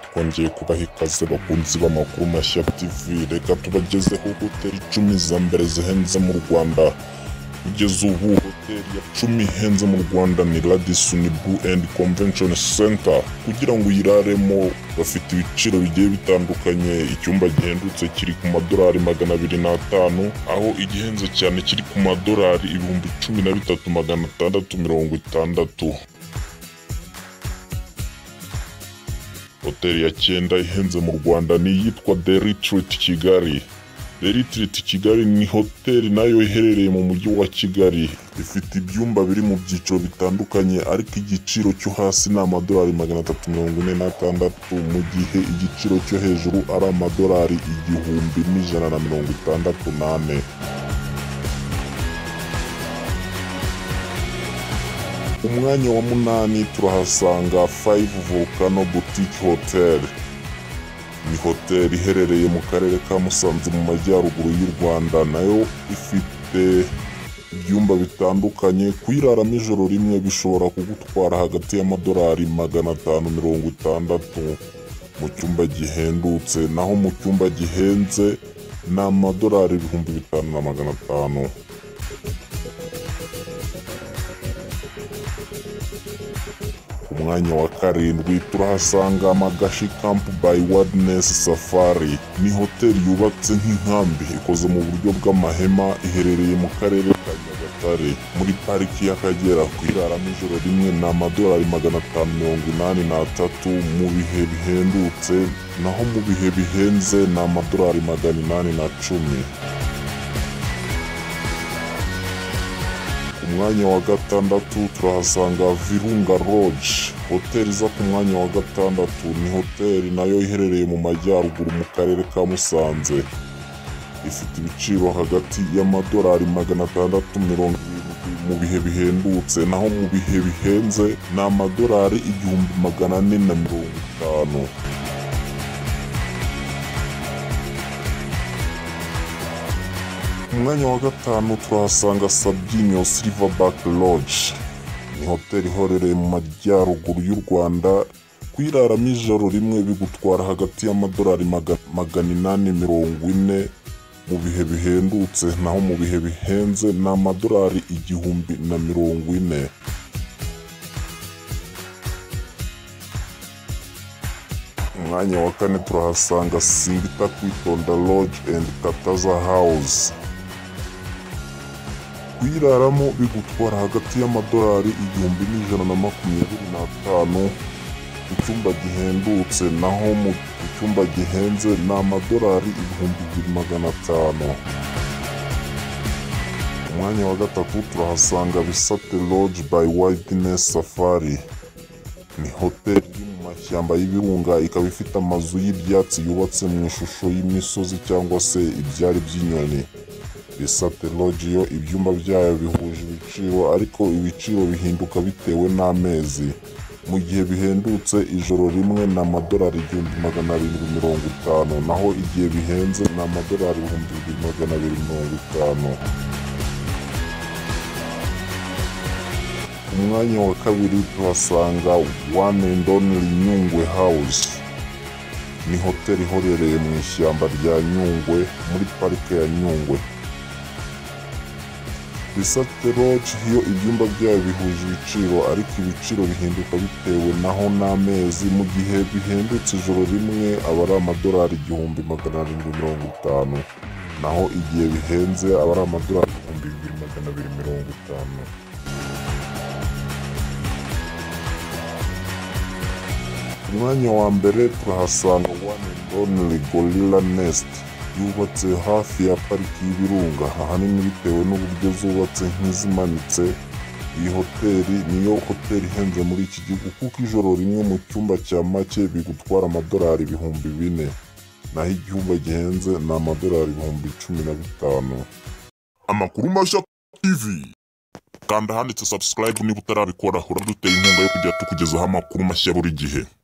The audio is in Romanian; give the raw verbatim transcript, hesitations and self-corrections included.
twongeye kubahikaze bakunzi b'amakuru mashya T V, reka tubagezeho hoteli icumi za mbere zihenze mu Rwanda. Kugeza ubu hoteli ya icumi ihenze mu Rwanda ni Radisson Blue and Convention Center. Kugira ngo uyiraremo bafite ibiciro bigiye bitandukanye, icyumba gihendutse kiri ku madolari magana abiri na atanu, aho igihenze cyane kiri ku madolari ibihumbi cumi na bitatu magana atandatu mirongo itandatu. Hoteli ya cyenda ihenze mu Rwanda ni yitwa The Retreat Kigali. The Retreat Kigali ni hoteli nayo iherereye mu mujyi wa Kigali, ifite ibyumba biri mu byiciro bitandukanye, ariko igiciro cyo hasi ni amadolari magana atatu mirongo ine na atandatu, mu gihe igiciro cyo hejuru ari amadolari igihumbi n'ijana na mirongo itandatu n'ane. Umwanya wa munani turahasanga Five Volcano Boutique Hotel. Ni hoteli iherereye mu karere ka Musanze mu majyaruguru y'u Rwanda, nayo ifite ibyumba bitandukanye. Kuyiraramo ijoro rimwe bishobora kugutwara hagati y'amadolari magana atanu mirongo itandatu mu cyumba gihendutse, naho mu cyumba gihenze na amadolari ibihumbi bitanu na magana atanu. Umwanya wa karindwi turahasanga Amagashi Camp by Wilderness Safari. Ni hoteli yubatse nk'inkambi ikoze mu buryo bw'amahema, iherereye mu karere ka Nyagatare muri pariki y'Akagera. Kwiraramo ijoro rimwe na amadolari magana atanu mirongo inani na atatu mu bihe bihendutse, naho mu bihe bihenze na amadolari magana inani na cumi. Umwanya wa gatandatu turahasanga Virunga Lodge. Hoteli iza ku mwanya wa gatandatu ni hoteli nayo iherereye mu majyaruguru mu karere ka Musanze. Ifite ibiciro hagati y'amadolari magana atandatu mirongo irindwi mu bihe bihendutse, naho mu bihe bihenze na amadolari igihumbi magana ane na mirongo itanu. Umwanya wa gatanu turahasanga Sabino Silverback Lodge. Ni hoteli iherereye mu majyaruguru y'u Rwanda. Kwiraramo ijoro rimwe bigutwara hagati y'amadolari magana inani mirongo ine mu bihe bihendutse, naho mu bihe bihenze na amadolari igihumbi na mirongo ine. Umwanya wa kane turahasanga Singita Kwitonda Lodge and Kataza House. Kwiraramo bigutwara hagati y'amadolari igihumbi n'ijana na makumyabiri n'atanu mu cyumba gihendutse, naho mu cyumba gihenze ni amadolari igihumbi magana atanu. Umwanya wa gatatu turahasanga Bisate Lodge by Wilderness Safari. Ni hoteli iri mu mashyamba y'ibirunga, ikaba ifite amazu y'ibyatsi yubatse mu ishusho y'imisozi cyangwa se ibyari by'inyoni. Bisate Lodge yo ibyumba byayo bihuje ibiciro, ariko ibiciro bihinduka bitewe n'amezi. Mu gihe bihendutse ijoro rimwe na amadolari igihumbi magana abiri mirongo itanu, naho igihe bihenze na amadolari ibihumbi bibiri magana abiri mirongo itanu. Umwanya wa kabiri tuhasanga One and Only Nyungwe House. Ni hoteli iherereye mu ishyamba rya Nyungwe muri parike ya Nyungwe. Bisate Lodge hiyo ibyumba byayo bihuje ibiciro, ariko ibiciro bihinduka bitewe naho n'amezi. Mu gihe bihendutse ijoro rimwe aba ari amadolari igihumbi magana arindwi mirongo itanu, naho igihe bihenze aba ari amadolari igihumbi bibiri magana abiri mirongo itanu. Umwanya wa mbere turahasanga One and Only Gorilla Nest. Yubatse hafi ya pariki y'ibirunga, ahanini bitewe n'uburyo zubatse nk'izimanitse. Iyi hoteli niyo hoteli ihenze muri iki gihugu, kuko ijoro rimwe mu cyumba cya make bigutwara amadolari ibihumbi bine, naho igihugu gihenze na amadolari ibihumbi cumi na bitanu. Amakuru mashya T V, kanda handitse subscribe niba utarabikora, uraduteye inkunga yo kujya tukugezaho amakuru mashya buri gihe.